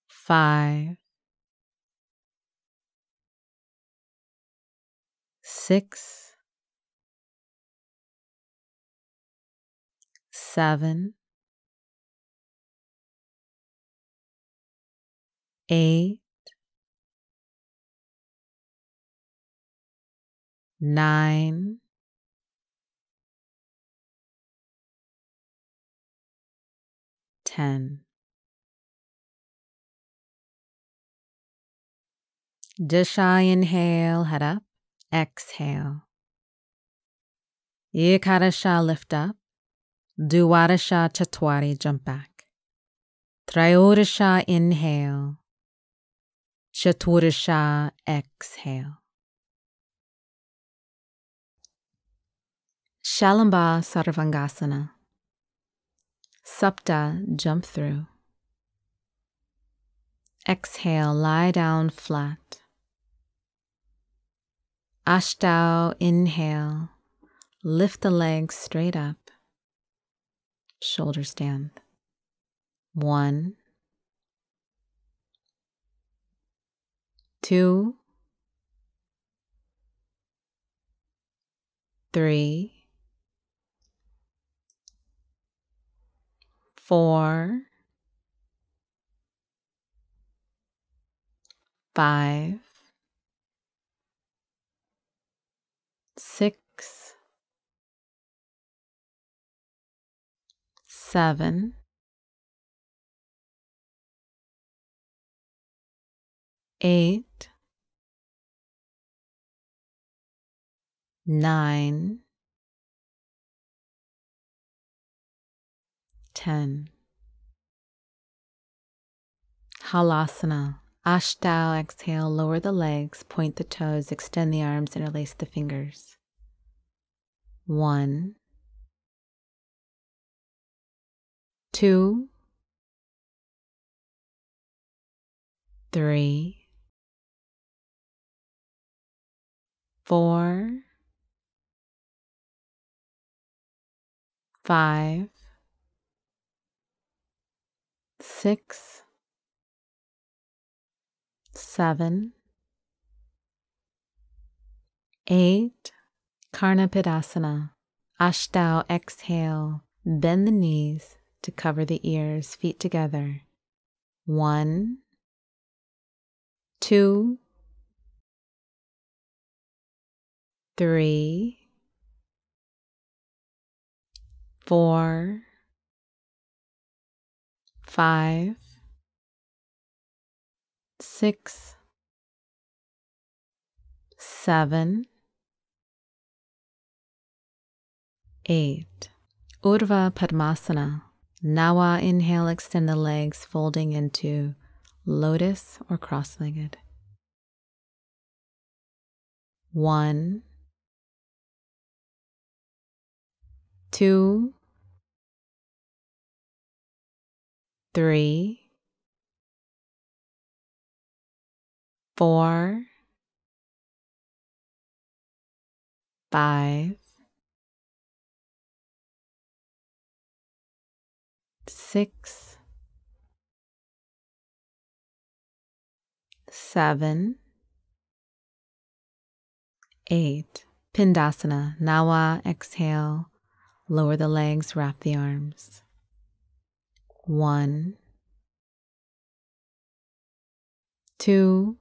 5, 6, 7, 8, 9, 10. Disha, inhale, head up, exhale. Ekadasha, lift up. Dwadasha, Chatwari, jump back. Trayodasha, inhale. Chaturasha, exhale. Shalamba, Sarvangasana. Sapta, jump through. Exhale, lie down flat. Ashtau, inhale, lift the legs straight up, shoulder stand. 4, 5, 6, 7, 8, 9, 10. Halasana. Ashtau, exhale, lower the legs, point the toes, extend the arms, interlace the fingers. 1, 2, 3, 4, 5, 6, 7, 8. Karnapidasana. Ashtau, exhale, bend the knees to cover the ears, feet together. 1, 2, 3, 4, 5, 6, 7, 8. Urva Padmasana. Nawa, inhale, extend the legs, folding into lotus or cross-legged. 1, 2, 3, 4, 5, 6, 7, 8. Pindasana. Nawa, exhale, lower the legs, wrap the arms. 1, 2,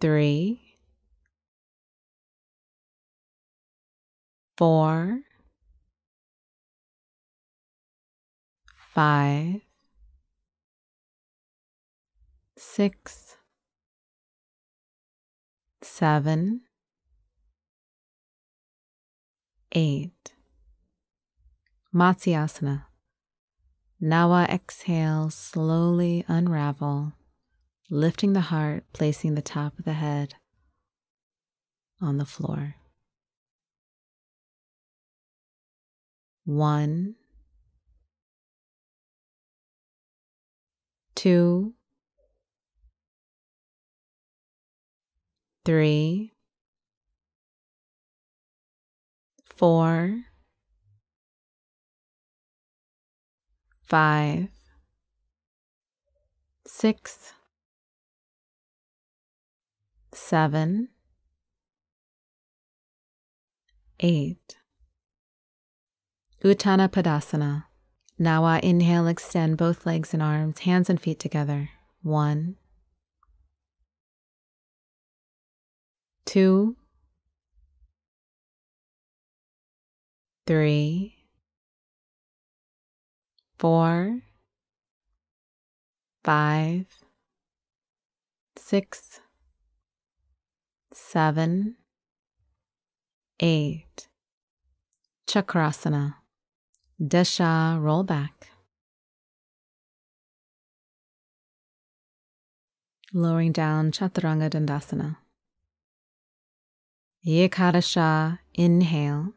3, 4, 5, 6, 7, 8. Matsyasana. Nawa exhale, slowly unravel, lifting the heart, placing the top of the head on the floor. 1, 2, 3, 4, 5, 6, 7, 8. Uttana Padasana. Nawa inhale, extend both legs and arms, hands and feet together. 1, 2, 3, 4, 5, 6, 7, 8. Chakrasana. Dasha, roll back, lowering down, Chaturanga Dandasana. Ekadasha, inhale.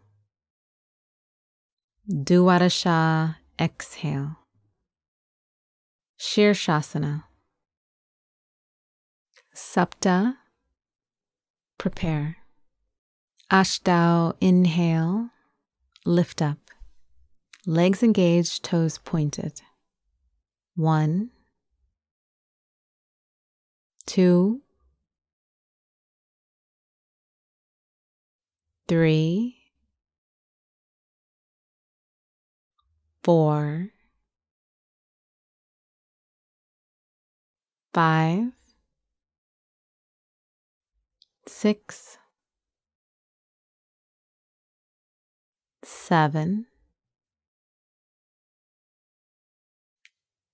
Dwadasha, exhale. Shirshasana. Sapta, prepare. Ashtau, inhale, lift up. Legs engaged, toes pointed.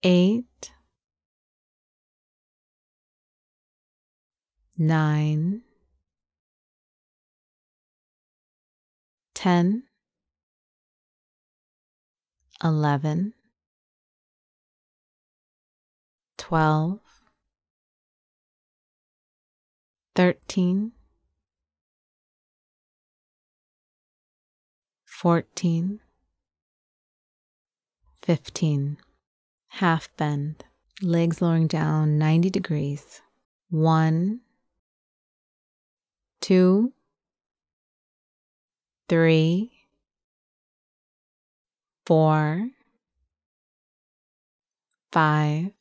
8, 9, 10, 11, 12, 13, 14, 15. Half bend, legs lowering down 90 degrees. 1, 2, 3, 4, 5,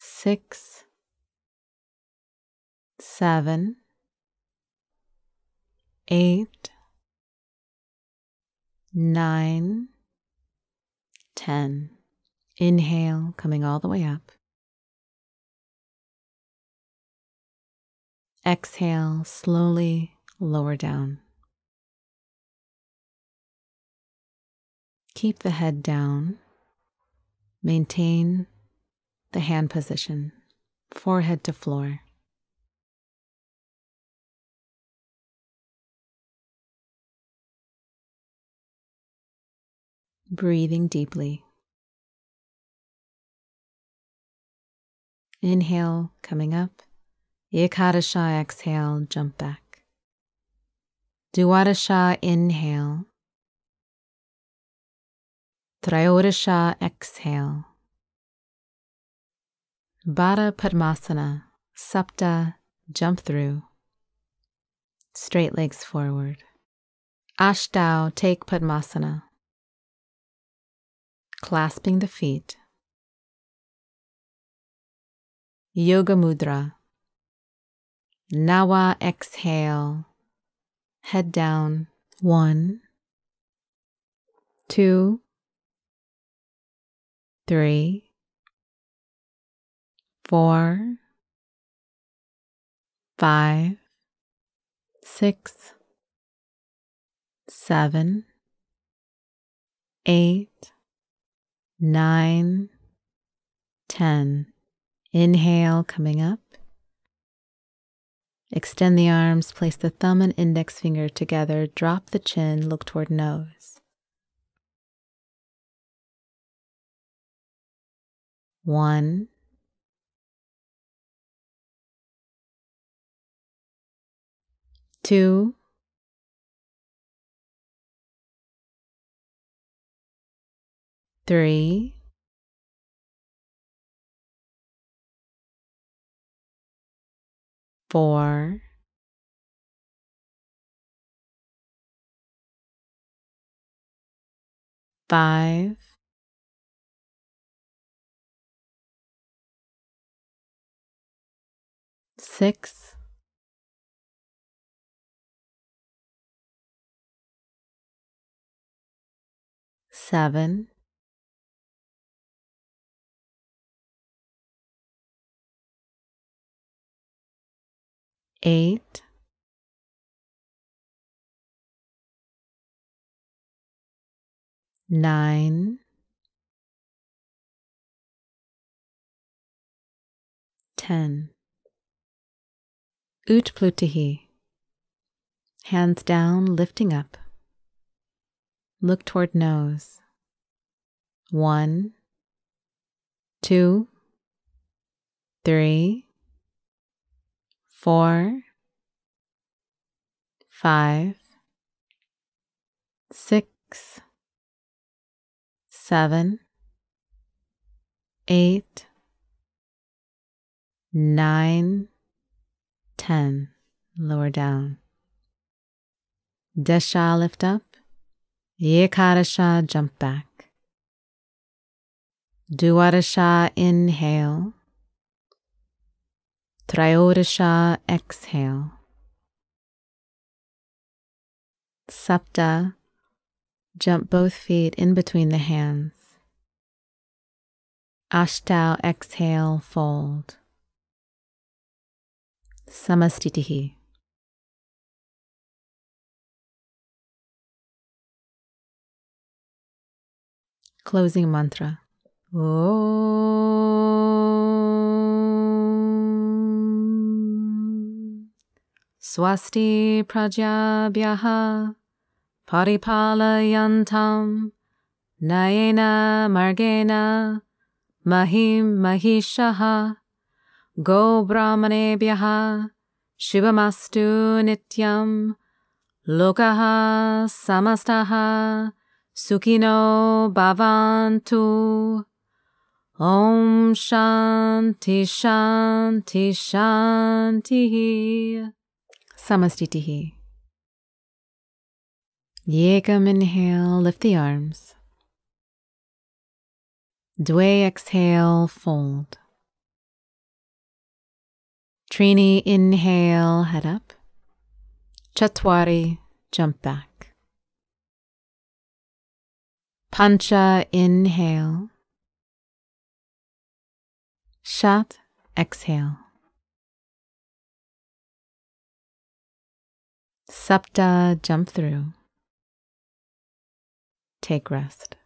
6, 7, 8, 9, 10. Inhale, coming all the way up. Exhale, slowly lower down. Keep the head down. Maintain the hand position, forehead to floor. Breathing deeply. Inhale, coming up. Ekadasha, exhale, jump back. Dwadasha, inhale. त्रयोदशा, exhale. Baddha Padmasana. Sapta, jump through. Straight legs forward. Ashtau, take Padmasana. Clasping the feet. Yoga Mudra. Nawa, exhale, head down. 1, 2, 3, 4, 5, 6, 7, 8, 9, 10. Inhale, coming up. Extend the arms, place the thumb and index finger together, drop the chin, look toward nose. 4, 5, 6, 7, 8, 9, 10. Utplutihi. Hands down, lifting up. Look toward nose. 1, 2, 3, 4, 5, 6, 7, 8, 9, 10. Lower down. Dasha, lift up. Ekadasha, jump back. Dwadasha, inhale. त्रयोदशा, exhale. Sapta, jump both feet in between the hands. Ashtau, exhale, fold. Samastitihi. Closing mantra. Swasti prajabhyaha paripalayantam nayena margena mahim mahishaha go brahmanebhyaha shivamastu nityam lokaha samastaha sukhino bhavantu. Om shanti shanti shantihi. Samastitihi. Yekam, inhale, lift the arms. Dve, exhale, fold. Trini, inhale, head up. Chatwari, jump back. Pancha, inhale. Shat, exhale. Sapta, jump through. Take rest.